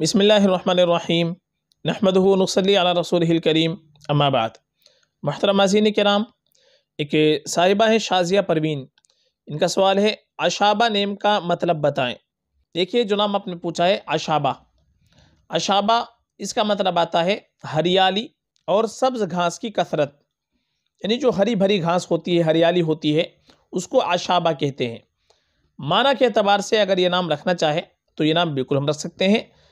बिस्मिल्लाहिर्रहमानिर्रहीम नहमदुहु नुसल्ली अला रसूलिहिल करीम अम्मा बाद। मोहतरम नाज़रीन किराम, एक साहिबा है शाज़िया परवीन, इनका सवाल है अशाबा नेम का मतलब बताएं। देखिए जो नाम आपने पूछा है अशाबा, अशाबा इसका मतलब आता है हरियाली और सब्ज़ घास की कसरत, यानी जो हरी भरी घास होती है, हरियाली होती है, उसको अशाबा कहते हैं। माना के अतबार से अगर ये नाम रखना चाहे तो ये नाम बिल्कुल हम रख सकते हैं,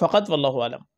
फ़कत वल्लाहु आलम।